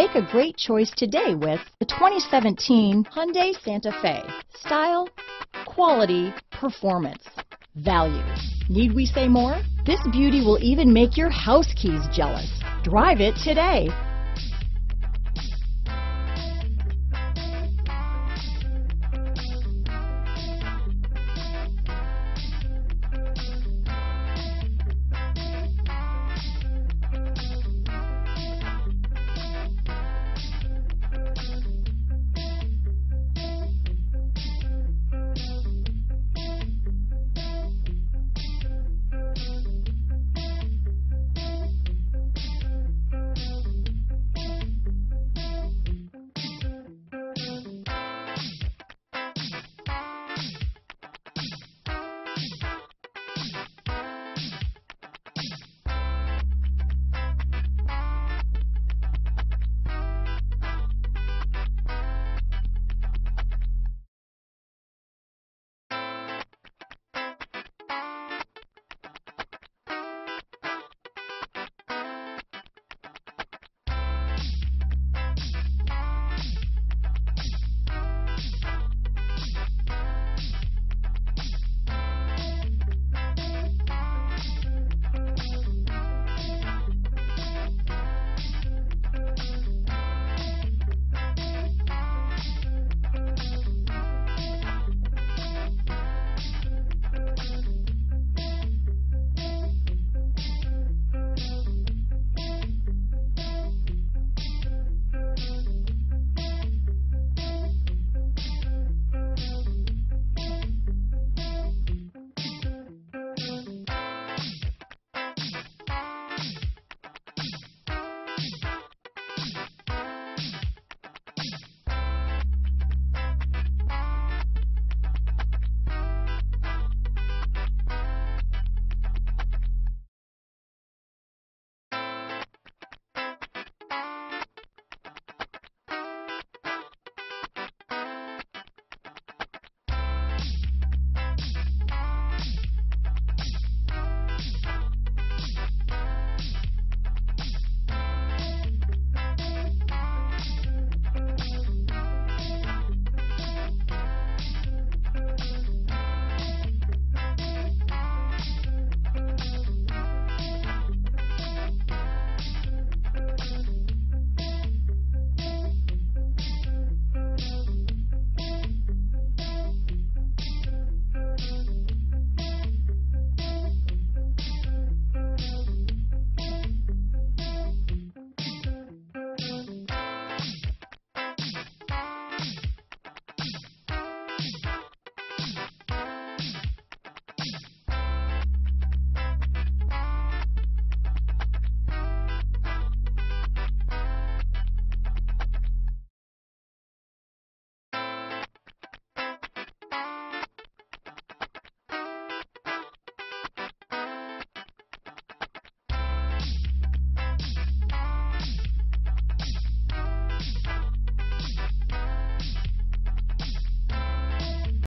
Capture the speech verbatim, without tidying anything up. Make a great choice today with the twenty seventeen Hyundai Santa Fe. Style, quality, performance, value. Need we say more? This beauty will even make your house keys jealous. Drive it today.